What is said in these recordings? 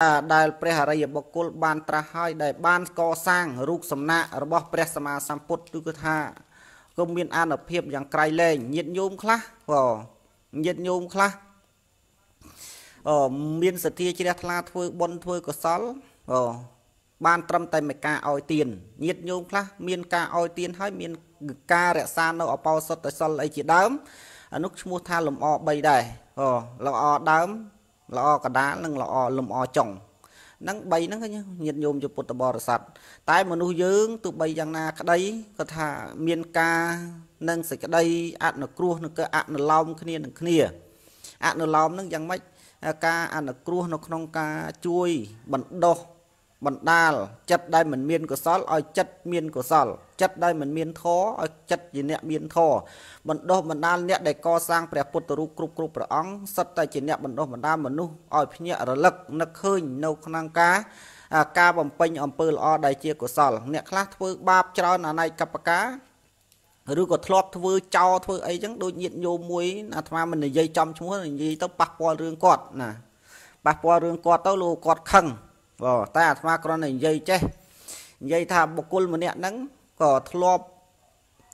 Đại Prehari bọc cột ban tra hai đại ban co sang rục sầm nạ bọc Prehsama Samput Tukha công viên an ở hiệp dạng cày lên nhiệt nhôm khla vò nhiệt nhôm khla ở miền sạt thi chia thla thôi bon thôi có sáu vò ban trăm tay mày ca oi tiền nhiệt nhôm khla miền ca oi tiền hay miền ca rẻ san nó ở bao sọt tới sọt lấy chỉ đám nút mua tha lồng o bay đầy vò lồng o đám lọ cả đá nâng lọ lùm o chồng nâng bay nâng cái nhiệt nhôm cho bột bò sạch tại mà nuôi dưỡng tụi bay rằng là cái đấy có thà miền ca nâng sạch cái đây ăn được cua nó cơ ăn được lòng cái nè ăn được lòng nâng rằng mấy ca ăn được cua nó không ca chui bẩn đo bẩn đal chất đây mình miền của sót oi chất miền của sọt chất đây mình miền thó oi chất gì nè miền thó bẩn đo bẩn đal nè để co sang bẹp bột tru cục cục bẹp ống sắt tay chỉ nè bẩn đo bẩn đal bẩn nu oi phe nhẹ rồi lật nực hơi nâu khăn cá cá bầm pin ẩm pơ lo đại chia của sọt nè khác thôi bắp cho là này cặp cá rồi có thọt thôi cho thôi ấy chẳng đôi nhiệt nhô muối là tham mình là dây trong chúng nó là gì tao bạc qua rương cọt nè bạc qua rương cọt tao lù cọt khăng vò ta tham con này dây che dây tham bọc côn mà nẹt nắng cỏ thua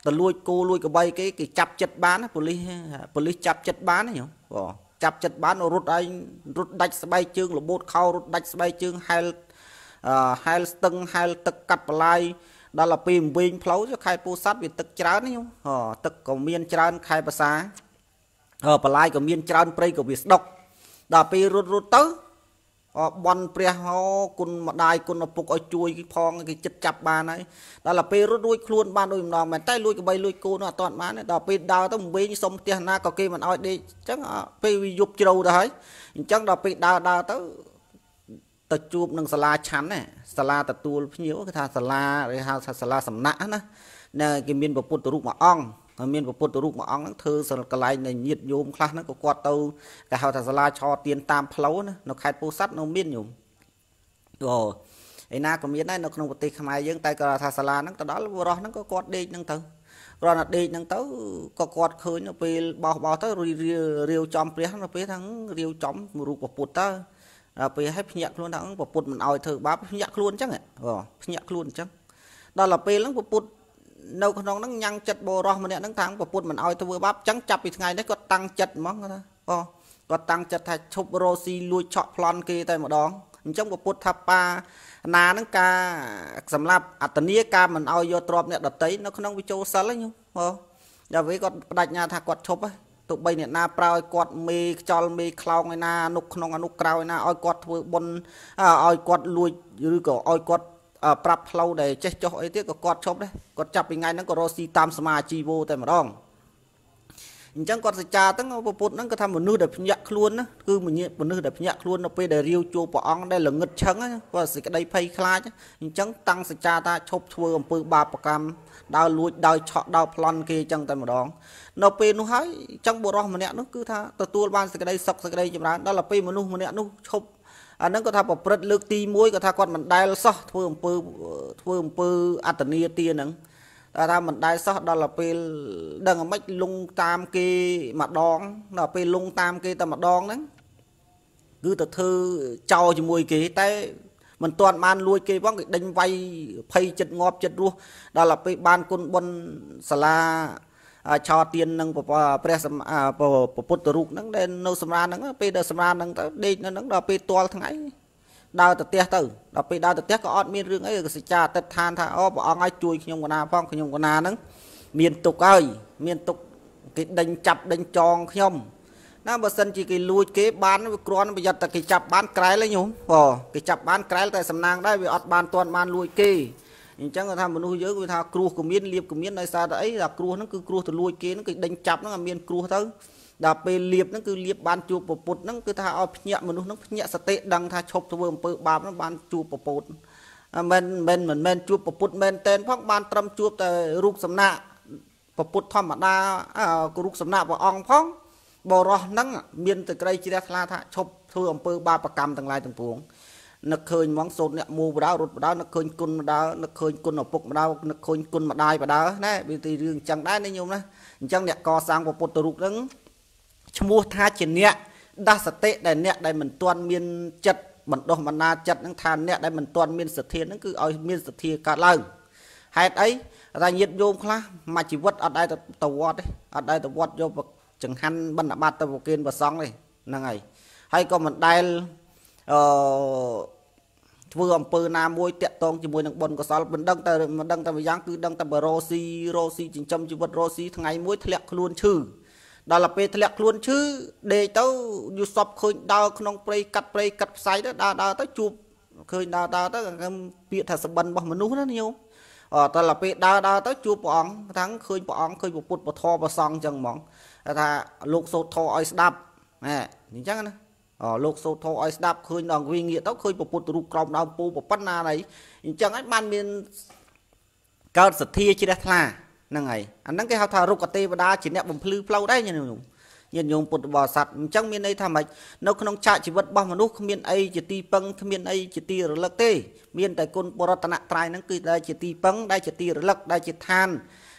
từ lui cô lui cái bay cái chập chật bán police chập chật bán này không chập chật bán nó rút anh rút đạch bay chương là bột khâu rút đạch bay chương hai tầng hai tật cặp lại đó là pin pin pháo cho khai pu sát bị tật chán này không tật của miền chán khai bờ xá bờ lại của miền chán prey của bị độc đó pin rút rút tới bọn bè họ cùng một đài cùng một phục ở chuối cái phong cái chất chập bàn ấy đó là pê rút lui luôn ban đôi nòng mà tay lui cái bay lui cô nó toàn má này đó pê đào tao muốn bê xong tiền na có kia mà nói đi chắc pê dục chiều đấy chắc đó pê đào đào tao tao chụp nâng sala chắn này sala tao tuôn nhiều cái thà sala rồi ha sala sầm nã nữa nè cái miền bắc puột rụng mà ong miền bắc puột rụng mà ong thơ sờ cái lại này nhiệt nhôm khác nó có quạt tàu cái hào thà sala cho tiền tam pháo nữa nó khai pu sắt nó miên nhung rồi ấy na còn miên này nó không có tì không ai dưng tay cái thà sala nó từ đó rồi nó có quạt đi nâng tàu rồi là đi nâng tàu có quạt khơi nó về bảo tới riêu chom phía thằng riêu chom rụng bắc puột ta về hết nhẹ luôn thằng bắc puột mình oi thử bắp nhẹ luôn chắc này rồi nhẹ luôn chắc đó là về lắm bắc puột đâu con nó nhăn chật bồ ro mà nè nắng tháng và puột mình oi tôi bắp trắng chập thì ngày đấy có tăng chật món đó có tăng chật thạch chụp rosi lui chọn plon kia tay một đón trong một puột tháp ba nà nắng ca sầm lạp à tận nia ca mình oi vô trộm nè đợt đấy nó không nông bị trâu sờ lấy nhung giờ với con đặt nhà thạch quạt chụp ấy tụi bây nè na prao quạt mì cho mì khâu ngày na nục không ăn nục rau na oi quạt vừa bồn oi quạt lui dưới cổ oi quạt prap lâu để chết cho ấy tiếc có quạt chụp đấy còn chập thì ngay nó có rosi tam sma chi vô tại mà đong chẳng còn trà tấn vào bột nó có tham một nư đẹp nhạt luôn á cứ một nư đẹp nhạt luôn nó về để riêu chua bỏ ong đây là ngực trắng và cái đây phay khai chứ chẳng tăng trà ta chụp vừa một bự ba cam đào lùi đào chọn đào plon kia chẳng tại mà đong nó về nó hái trong bộ rong mà nẹt nó cứ tha từ tua ban cái đây sọc cái đây chậm rãi đó là về mà nu mà nẹt nu chụp nó có thà bỏ bớt lực ti muối có thà còn mình đai so thôi một atania tia nắng ta mình đai so đó là pe đang ở mấy lung tam kia mà đón là pe lung tam kia ta mà đón đấy cứ từ thư trao cho mùi kia tới mình toàn man lui kia bóng cái đánh vay phay chật ngọp chật luôn đó là pe ban quân bôn sala cho tiền nâng vào press vào put ruk nâng lên nấu sâm ran nâng pê đờ sâm ran nâng đi nâng đó pê to thằng ấy đào từ tiếc từ đó pê đào từ tiếc có ót miên riêng ấy cái cha tết than tha ó bỏ ngay chui nhung quần áo phong nhung quần áo nâng miền tục ơi miền tục cái đánh chập đánh tròn nhung nó bớt sân chỉ cái lui kế bán với con bây giờ ta cái chập bán cái lấy nhung cái chập bán cái tại sâm nang đấy bị ót ban toàn ban lui kê chẳng là tham một nuôi giới người ta cua của miến liệp của miến nơi xa đấy là cua nó cứ cua từ lui kia nó cứ đánh chập nó là miền cua thôi là về liệp nó cứ liệp ban chuột bột bột nó cứ thao nhẹ mà nó nhẹ sạch tệ đằng thao chụp tôi vừa bự bám nó ban chuột bột bột mình chuột bột bột mình tên phong ban trâm chuột từ rục sầm nạ bột bột thầm mà đa của rục sầm nạ và ong phong bò ro nắng miền từ cây chỉ ra là thao chụp tôi vừa bự ba bạc cam từng lai từng cuống nó khơi món sốt nè mua vào đó rút vào đó nó khơi côn vào đó nó khơi côn ở phục vào đó nó khơi côn mặt đai vào đó đấy vì từ đường chẳng đai nên nhiều nữa chẳng nè co sang vào bột rục đứng mua tha chỉ nè đa sệt tệ để nè đây mình toàn miên chật bận đo mà na chặt những than nè đây mình toàn miên sệt thiên nó cứ ở miên sệt thiên cả lần hay ấy ra nhiệt vô khá mà chỉ vớt ở đây tàu vót đấy ở đây tàu vót vô bậc chẳng hạn bận ba tàu kiên và sóng này là ngày hay còn mình đây vừa bờ nam môi tiệt tông chỉ môi bồn có sao mình đăng tờ với dáng cứ đăng tờ bờ rosi chỉ chăm chỉ vớt rosi ngày môi thẹt luôn chừ đó là về thẹt luôn chứ để tao du sập khơi đào không play cắt sai đó đào tao chụp khơi đào tao bị thà sập bần bằng mà nú nó nhiều đó là về đào tao chụp bỏng thắng khơi bỏng khơi một bột một thò và sòng chẳng mỏng là lục số thò ấy đạp nè nhìn chắc này lục số thò ấy đạp khơi đòn vi nghĩa tao khơi một bột rụp còng đào pù một bát na này nhìn chắc ấy ban miền cao sệt thia chỉ đặt là năng ngày anh đang cái hào thà rục cà tê và đá chỉ nẹp bầm phư phlau đấy nhìn nhung bột bò sạt trong miền đây tham mạch nó không chạy chỉ vật bao mà nút miền ấy chỉ ti băng miền ấy chỉ ti rồi lắc tê miền tại côn bờ tận trai nó cứ đây chỉ ti băng đây chỉ ti rồi lắc đây chỉ than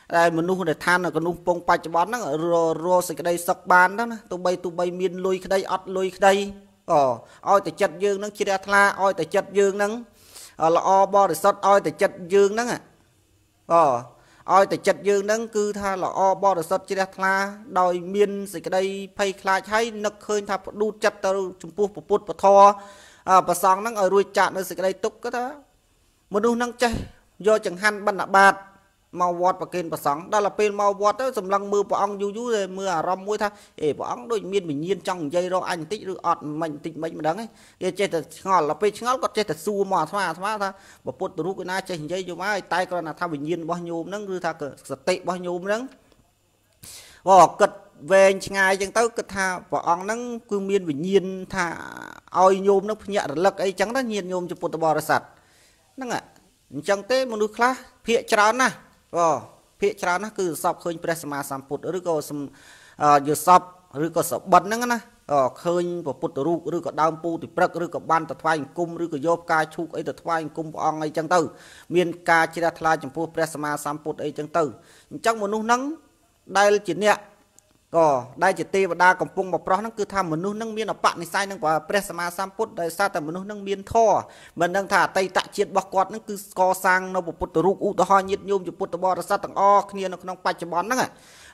đây mà nút để than là còn nút bông bạch bón nó ở rô sạch cái đây sọc bàn đó tụi bay miền lôi cái đây ọt lôi cái đây oi tại chặt dương nó chỉ ra tha oi tại chặt dương nó là o bo để sọt oi tại chặt dương nó ôi tại chật dương nâng cư tha là o bo được sập chỉ đặt la đòi miên gì cái đây pay khai cháy nực khơi tha đu chật tao chụp bột và thò và sáng nâng ở ruồi chạm nơi gì cái đây túc cái đó mà đu nâng chơi do chẳng han bận là bạt màu vọt và kênh và sáng đó là pin màu vọt đó dầm lăng mưa và ong du rồi mưa à rong muối tha để và ong đôi miên mình nhiên trong dây rồi anh tích được ọt mình tịnh mình mà đắng ấy chơi thật ngọt là pin ngọt còn chơi thật su mò thoa tha và bột từ lúc na chơi dây vô má tay con là tha bình nhiên bao nhiêu nắng rư tha tệ bao nhiêu nắng và cật về ngày chẳng tới cật tha và ong nắng cứ miên bình nhiên tha oi nhôm nó nhẹ lực ấy chẳng đó nhiên nhôm cho bột bò sạch nắng ạ chẳng tới một lúc khác phía trán nè phía trán nó cứ sập khơi presma sắm put rồi có sắm vừa sập rồi có sập bật nó nè khơi vào put rụt rồi có đam pu thì prắc rồi có ban tật thoai cung rồi có vô ca chúc ấy tật thoai cung bong ấy chẳng tử miền ca chia ra chẳng pu presma sắm put ấy chẳng tử chắc một nút nắng đây chỉ nè đây chỉ tê và đa cầm pung bọc pro nó cứ tham một nút nắng miên ở bạn này sai nâng vào presma sắm put đây sao tầm một nút nắng miên thò mình đang thả tay tạ chiết bọc quạt nó cứ co sang nó bộ put rụt u to ho nhiệt nhôm chụp put bò ra sao tầng o kia nó không phải chụp bón đó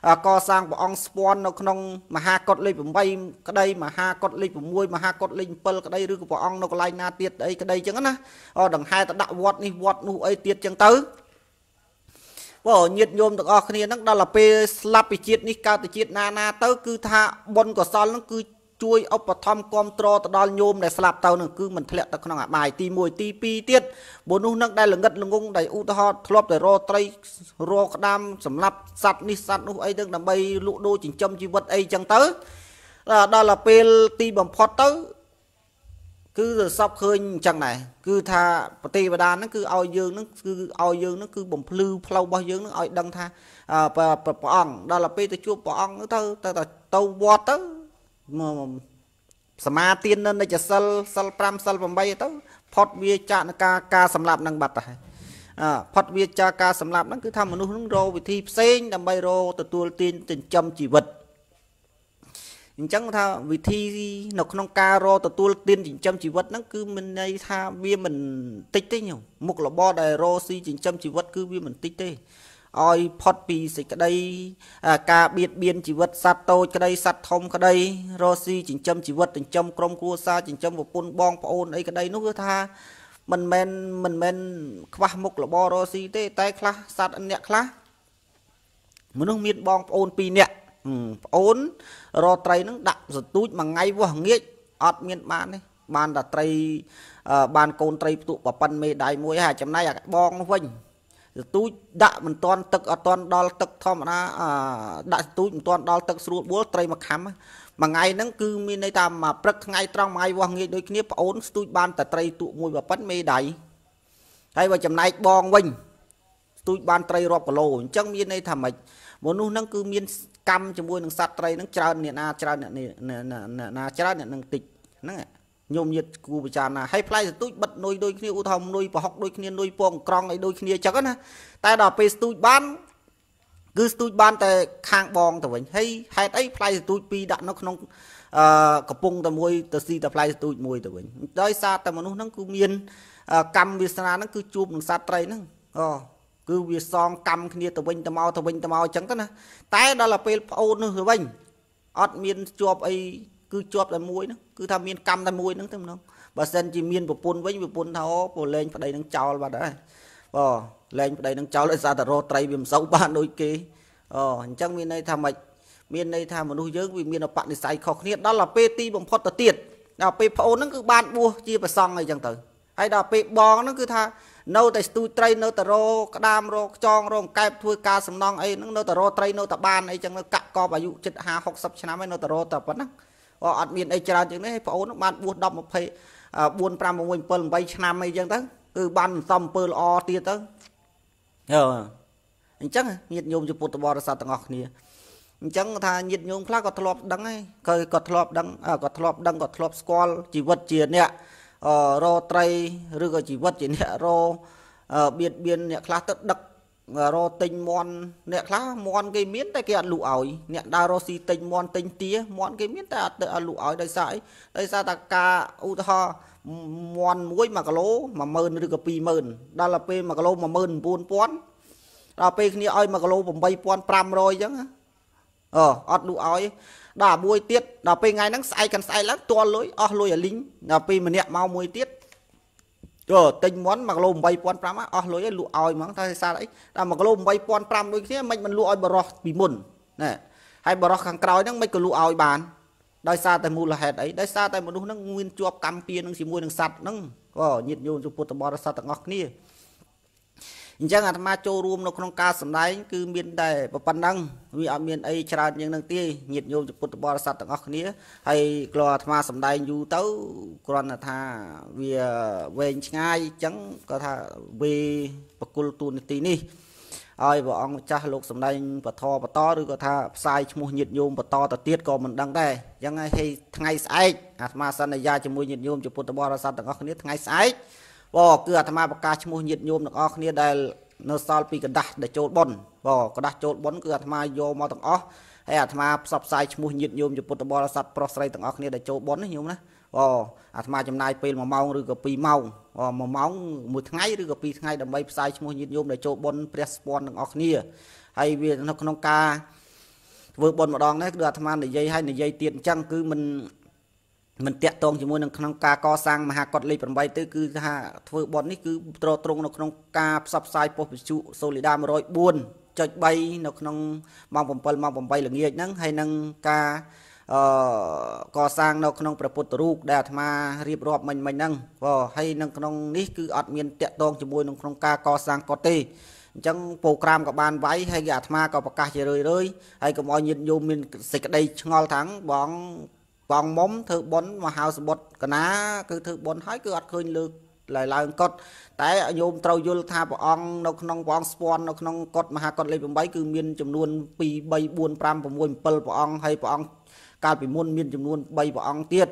à co sang bộ ong spawn nó không mà ha cột lên vùng bay cái đây mà ha cột lên vùng môi mà ha cột lên pearl cái đây rư của ong nó có lai na tiệt đấy cái đây chẳng á đằng hai ta đạo vọt đi vọt nụ ấy tiệt chẳng tới bỏ nhiệt nhôm được ở kia đó là pe slap bị chết ní cao từ chết na na tới cứ tha bôn của son nó cứ chui ốc và thom control từ đòn nhôm để slap tàu nó cứ mình thẹn tao không làm bài ti mùi ti pi tiết bốn nút nước đây là ngất là ngung đầy u to club để ro tây ro đam sầm lap sạt ní sạt nút ấy đừng làm bay lụ đôi chỉnh châm chi vật ấy chẳng tới đó là pe ti bằng phật tới cứ sắp khơi chẳng này cứ tha tê và đa nó cứ ao dương nó cứ bầm phư phlau bao dương nó đăng tha và ong đó là pê từ chua bỏ ong nữa tao bọt tớ mà tiên nên đây chả sal bay tớ phật bia cha ca ca sầm lạp năng bạt phật bia cha ca sầm lạp nó cứ tham một nụ hứng rô vì thi sen làm bay rô từ tua tiên tình châm chỉ vật chẳng tha vì thi nó không caro từ tua tiên chỉnh châm chỉ vật nó cứ mình đây tha bia mình tích thế nhiều một là bo đài rosi chỉnh châm chỉ vật cứ bia mình tích thế oi pot pi xịt cái đây ca biệt biên chỉ vật sát tôi cái đây sát thông cái đây rosi chỉnh châm chỉ vật chỉnh châm crom cua sa chỉnh châm một pun bong pon ấy cái đây nó cứ tha mình men qua một là bo rosi thế tay khla sát anh nhẹ khla muốn không biết bong pon pi nhẹ ổn rồi trai nó đặt giật túi mà ngay vô nghĩa ọt miền ban đấy ban đặt trai ban côn trai tụ và pan mê đại muối hai chấm này là bong nó vinh túi đặt mình toàn tật ở toàn đo tật thom ra đặt túi mình toàn đo tật xuống búa trai mà khám mà ngay nó cứ miền đây tam mà prất ngay trong ngay vô nghĩa đôi kia ổn túi ban đặt trai tụ mùi và pan mê đại đây và chấm này bong vinh túi ban trai rọp cả lồ chẳng miền đây thầm mày muốn nuôi nó cứ miền cam cho môi nó sát trai nó trơn nè na trơn tịch nó nhôm nhiệt cù bì tràn hay play tụi bật nuôi đôi khi u thầm nuôi và học đôi khi nuôi pong krong ấy đôi khi chắc á tại đó pe tụi bán cứ tụi bán tại khang bong tụi mình hay hay ấy play tụi pi đạn nó không Cặp bông ta môi ta si ta play tụi môi ta bình tới xa ta mà nó cứ miên cam vi sa nó cứ chụp xa tây nó cứ vi song cam kia ta mau chẳng thế nè tái đó là pe ôn nó bình ọt miên chụp ấy cứ chụp là môi nó cứ tham miên cam ta môi nó thế không bà sen chỉ miên bột bún tháo bột lên vào đây đang chào bà đấy lên vào đây đang chào lại ra ta ro tây bìm sáu ba đôi kia chẳng miên này tham mạch miền này tham mà nuôi dưỡng vì miền ở bạn thì sai khó khăn đó là PT bằng phật tiệt là PO nó cứ ban mua chia và xong này chẳng tới hay là PO nó cứ tha nấu tại tui tray nấu tại ro đam ro tròn ro cái thui cá sầm non ấy nó nấu tại ro tray nấu tại ban ấy chẳng nó cạn co và dụ chật hà học sập chán mấy nấu tại ro tại vẫn đó ở miền ấy chả chẳng đấy PO nó ban buôn đọc một phê buôn pram một mình pơn bay chán mấy chẳng tới cứ ban xong pơn o tiệt tới chắc nhiệt nhôm chụp bột bò ra sao ngọc nè chẳng tha nhiệt nhung khác có thọp đắng ấy coi có thọp đắng có thọp đắng có thọp squall chỉ vật chỉ nè ro tray rư có chỉ vật chỉ nè ro biệt biên nè khá tất đắc ro tinh mon nè khá mon cái miếng tại kia lụ ỏi nè đa ro si tinh mon tinh tía mon cái miếng tại lụ ỏi đây sai ta ca u tho mon muối mà cái lố mà mơn rư có pi mơn đa là p mà cái lố mà mơn buôn pón đa p kia ơi mà cái lố bầm bay pón pram rồi chẳng ọt đủ ói đã buổi tiết là pe ngày nắng sai cần sai lắc to lối lối ở lính là pe mà nẹt mau buổi tiết tình món mà lồm bay pon pram lối ở lụa ói mà thay xa đấy là mà lồm bay pon pram đôi khi mình lụa ói bờ rọ bị mồn này hay bờ rọ hàng còi nó mấy cái lụa ói bàn đây xa tại mù là hệt ấy đây xa tại một lúc nó nguyên chuột cam pia nó chỉ mua đường sạt nó nhiệt nhôm chụp photo bò ra sạt ngọc nia chẳng hạn mà châu ruộng nó không ca sầm đáy cứ miền đại và phần năng vì ở miền ấy tràn những năng tia nhiệt nhôm chụp bột bò sát ngọc nía hay lo mà sầm đáy du tấu còn là thà vì về ngay chẳng có thà vì bacol tuần tí ní ai vợ ông cha lục sầm đáy và thò và to rồi có thà sai mua nhiệt nhôm và to tiết còn mình đăng đây chẳng ai hay ngay sai mà san này ra cho mua nhiệt nhôm chụp bột bò sát ngọc nía ngay sai bỏ cửa tham gia mua nhiệt nhôm được off nia đây nó sao bị đặt để trộn bẩn bỏ có đặt trộn bẩn cửa tham gia vô màu tầng off hay là tham gia sập sai mua nhiệt nhôm chụp photo bò sập prostate tầng off nia để trộn bẩn nhiều nữa bỏ tham gia trong này pin màu máu rồi gặp pì màu màu máu một ngày rồi gặp pì ngày đầm bay sai mua nhiệt nhôm để trộn bẩn pressbond tầng off nia hay vì nó không ca vừa bẩn một đòn đấy được tham gia để dây hay để dây tiền chăng cứ mình tiện tông chỉ muốn năng ca co sang mà hạ cọt lì phần bay tới cứ hạ thôi bọn ní cứ trò trông nó không ca sắp sai po trụ solida mà rồi buồn chơi bay nó không mong vòng bay là nghiệt năng hay năng ca co sang nó không phải put ruk đạt mà riệp rọp mình năng hay năng không ní cứ ọt miên tiện tông chỉ muốn năng không ca co sang co tê chẳng program của ban vay hay gạt ma có bạc cá rơi hay có mọi nhiệt nhôm mình xịt đây ngon thắng bọn còn móng thứ bốn mà hào bột cái ná cứ thứ bốn hái cứ ăn khơi lược lại là cột tại nhôm trâu vô tha bỏ on nó không bỏ spawn nó không cột mà hạt cột lên bảy cứ miên chấm luôn pi bay buôn pram và muôn pel bỏ on hay bỏ on cao bị muôn miên chấm luôn bay bỏ on tiệt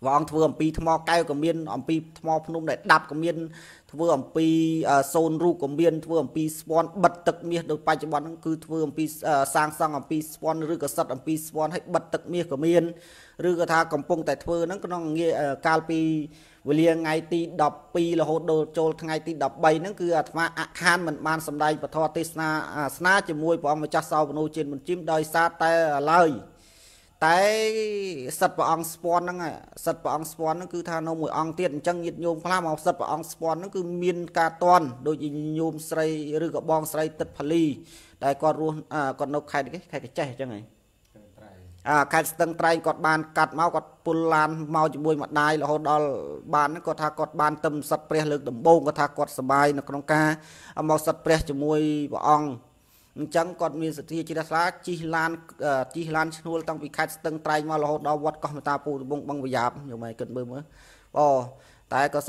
và on vừa pi thmo cay của miên on pi thmo nung để đạp của miên vừa on pi zone ru của miên vừa on pi spawn bật tật miên được bay chấm bắn cứ vừa on pi sang sang on pi spawn rư cả sắt on pi spawn hay bật tật miên của miên rư cả tha cầm pung tại vừa nó nghe cao pi vừa liền ngày ti đọc pi là hột đồ trôi ngày ti đọc bay nó cứ mà han mình ban sầm đầy và thọ tết na na chỉ môi bọn mà cha sau bọn trên mình chim đời xa tay lời tại sập vào ong spawn năng à sập vào ong spawn nó cứ tha nó mùi ong tiền chẳng nhiệt nhôm pha màu sập vào ong spawn nó cứ miên ca toàn đôi nhôm say rư cả bong say tật phali đại con ruộng con nấu khai cái chè chẳng này khai tầng trai cọt bàn cắt máu cọt pun lan máu chùi mặt đai là hột đòn bàn nó cọt tha cọt bàn tâm sập pre lực đầm bông cọt tha cọt sờ bài nó con cá màu sập pre chùi vào ong chẳng còn miền sịt chi ra chi lan nuôi tăng bị khách tăng trai mà lo đau vắt con ta bù bông băng bị giảm nhiều mày cần bơm nữa tại có